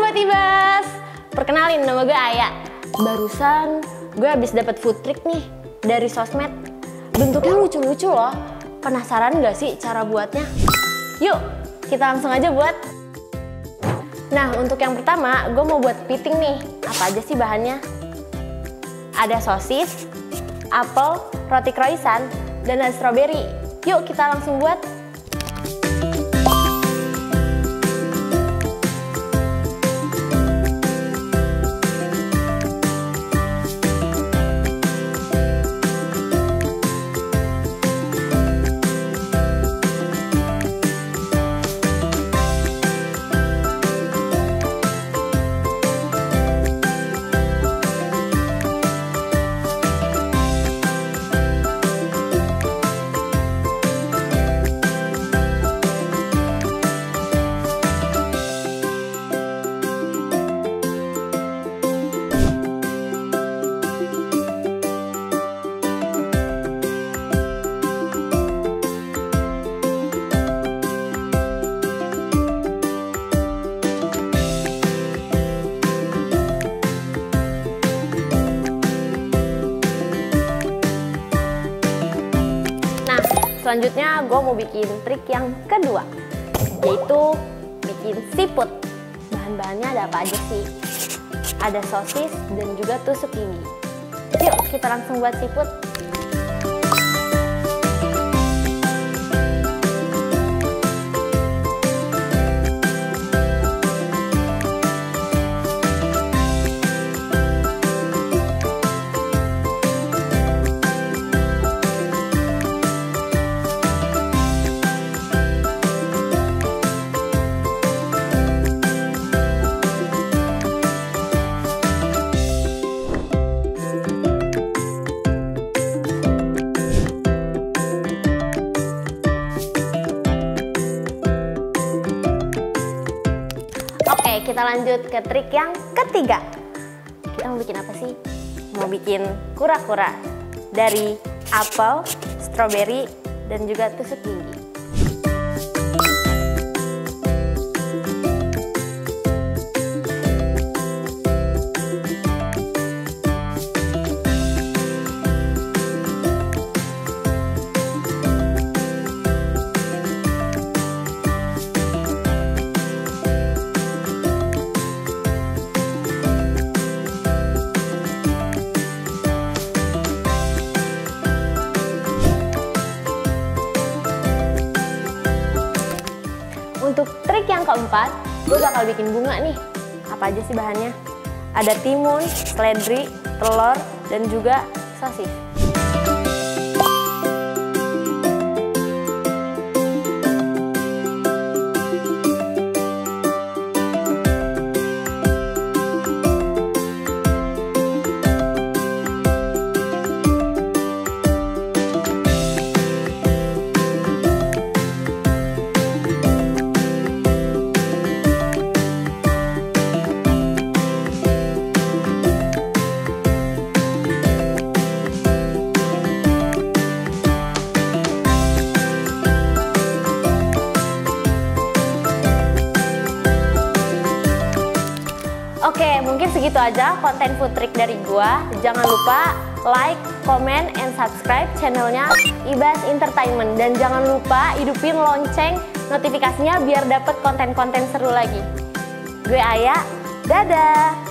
Sobat iBuzz, perkenalin nama gue Aya. Barusan gue habis dapat food trick nih dari sosmed. Bentuknya lucu-lucu loh. Penasaran gak sih cara buatnya? Yuk, kita langsung aja buat. Nah, untuk yang pertama gue mau buat piting nih. Apa aja sih bahannya? Ada sosis, apel, roti croissant, dan ada strawberry. Yuk kita langsung buat. Selanjutnya gue mau bikin trik yang kedua, yaitu bikin seafood. Bahan-bahannya ada apa aja sih? Ada sosis dan juga tusuk gigi. Yuk kita langsung buat seafood. Oke, kita lanjut ke trik yang ketiga. Kita mau bikin apa sih? Mau bikin kura-kura dari apel, stroberi, dan juga tusuk gigi. Untuk trik yang keempat, gue bakal bikin bunga nih. Apa aja sih bahannya? Ada timun, seledri, telur, dan juga sosis. Oke, mungkin segitu aja konten food trick dari gua. Jangan lupa like, comment, and subscribe channelnya iBuzz Entertainment. Dan jangan lupa hidupin lonceng notifikasinya biar dapet konten-konten seru lagi. Gue Aya, dadah!